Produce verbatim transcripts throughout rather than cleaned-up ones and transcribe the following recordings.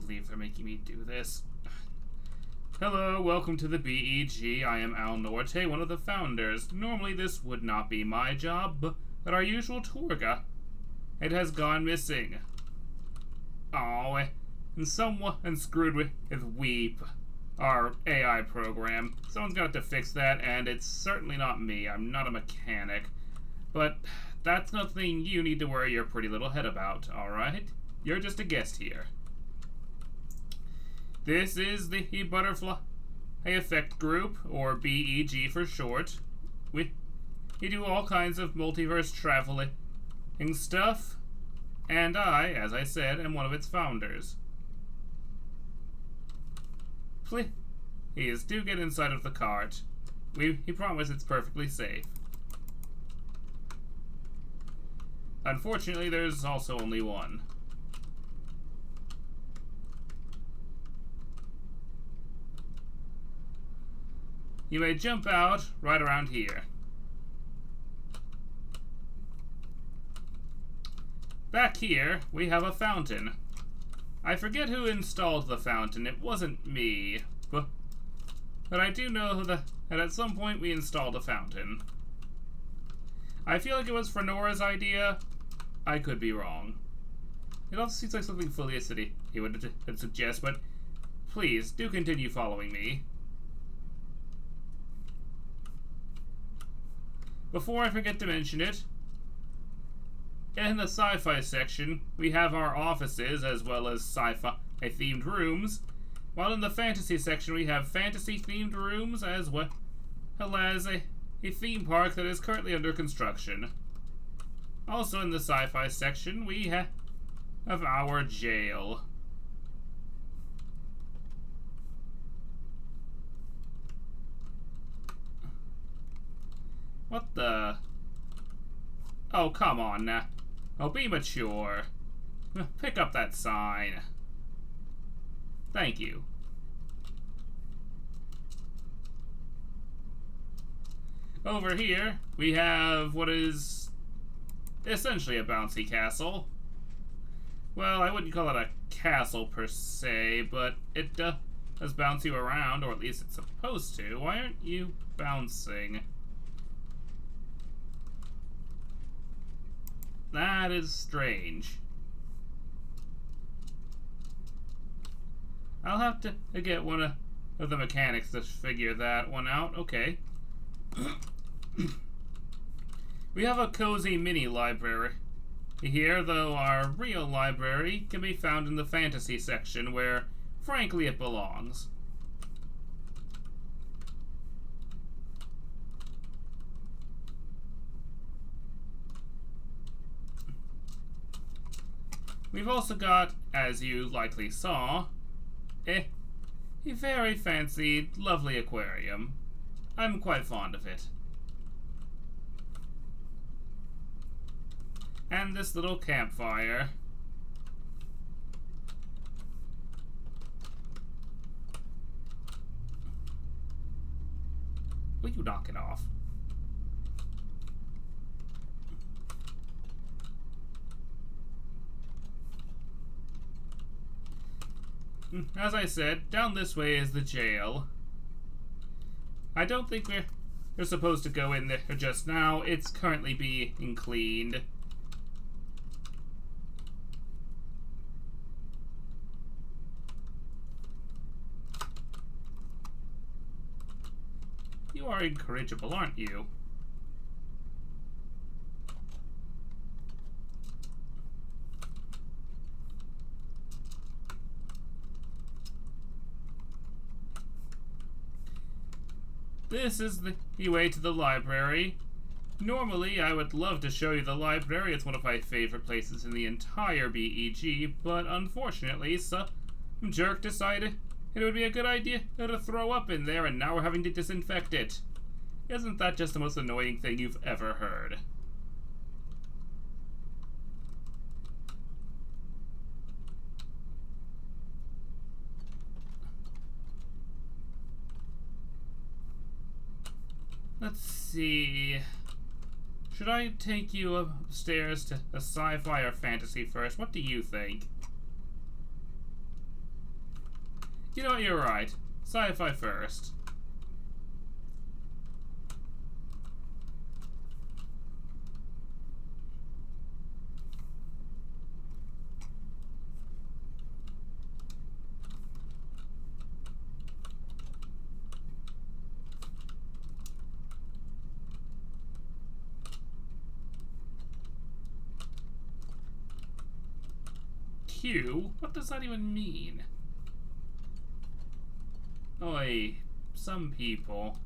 believe they're making me do this. Hello, welcome to the B E G. I am Al Norte, one of the founders. Normally this would not be my job, but our usual Torga, it has gone missing. Oh, and someone unscrewed with Weep, our A I program. Someone's got to fix that, and it's certainly not me. I'm not a mechanic. But that's nothing you need to worry your pretty little head about, alright? You're just a guest here. This is the Butterfly Effect Group, or B E G for short. We, we do all kinds of multiverse traveling stuff, and I, as I said, am one of its founders. Please do get inside of the cart. We, we promise it's perfectly safe. Unfortunately, there's also only one. You may jump out right around here. Back here, we have a fountain. I forget who installed the fountain. It wasn't me, but, but I do know that at some point we installed a fountain. I feel like it was Nora's idea. I could be wrong. It also seems like something Felicity he would suggest, but please do continue following me. Before I forget to mention it, in the sci-fi section, we have our offices as well as sci-fi themed rooms, while in the fantasy section we have fantasy themed rooms as well as a, a theme park that is currently under construction. Also in the sci-fi section we ha have our jail. What the? Oh, come on now. Oh, be mature. Pick up that sign. Thank you. Over here, we have what is essentially a bouncy castle. Well, I wouldn't call it a castle per se, but it does bounce you around, or at least it's supposed to. Why aren't you bouncing? That is strange. I'll have to get one of the mechanics to figure that one out. Okay. We have a cozy mini library here, though our real library can be found in the fantasy section where, frankly, it belongs. We've also got, as you likely saw, eh, a very fancy, lovely aquarium. I'm quite fond of it. And this little campfire. Will you knock it off? As I said, down this way is the jail. I don't think we're, we're supposed to go in there just now. It's currently being cleaned. You are incorrigible, aren't you? This is the way to the library. Normally, I would love to show you the library. It's one of my favorite places in the entire B E G, but unfortunately, some jerk decided it would be a good idea to throw up in there, and now we're having to disinfect it. Isn't that just the most annoying thing you've ever heard? Let's see. Should I take you upstairs to a sci-fi or fantasy first? What do you think? You know what, you're right. Sci-fi first. Q? What does that even mean? Oi, some people.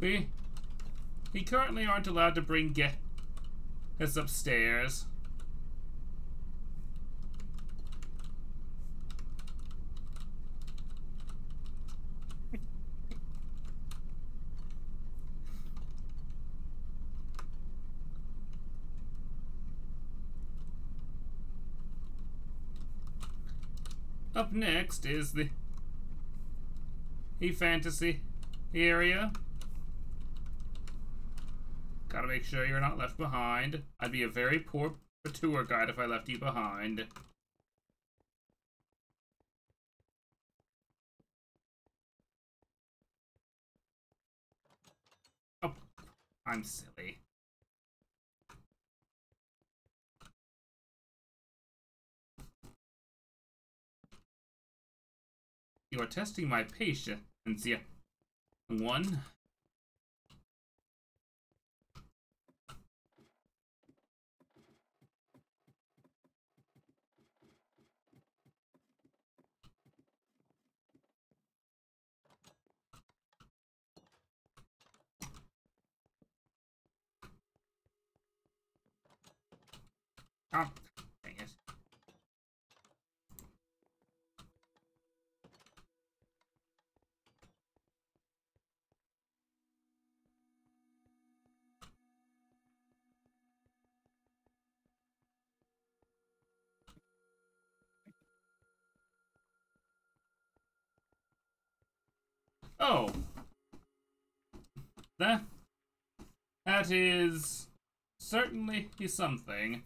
We, we currently aren't allowed to bring guests us upstairs. Up next is the E-Fantasy area. Gotta make sure you're not left behind. I'd be a very poor tour guide if I left you behind. Oh, I'm silly. You are testing my patience, yeah. One. Ah. Oh, that, that is certainly something.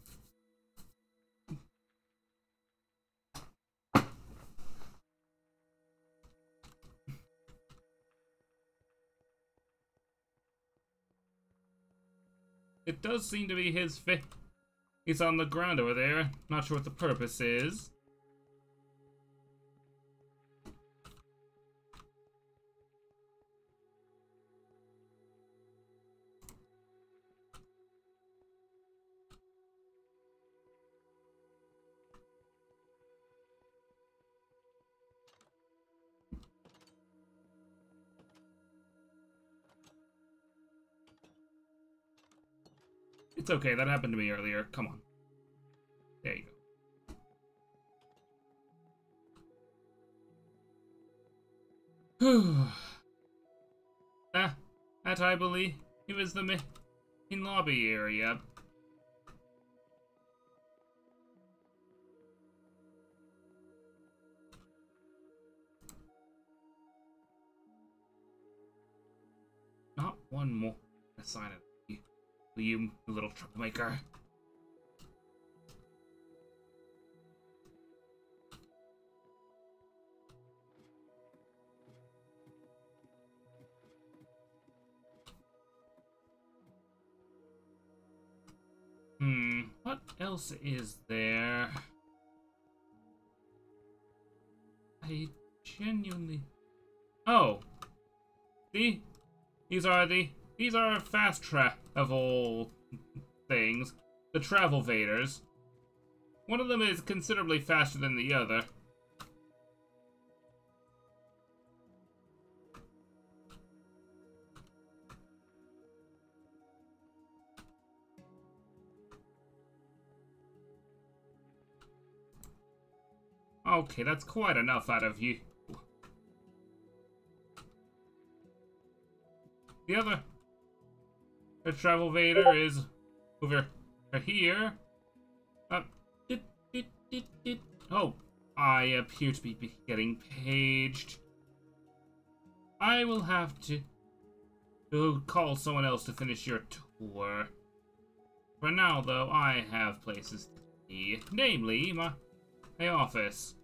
It does seem to be his face. He's on the ground over there. Not sure what the purpose is. It's okay, that happened to me earlier. Come on. There you go. Whew. Ah, that I believe it was the main lobby area. Not one more sign of you little troublemaker. Hmm, what else is there? I genuinely... Oh! See? These are the... These are fast track of all things, the Travel Vaders. One of them is considerably faster than the other. Okay, that's quite enough out of you. The other... The Travel Vader is over But here... Uh, it, it, it, it. Oh, I appear to be getting paged. I will have to call someone else to finish your tour. For now, though, I have places to be. Namely, my, my office.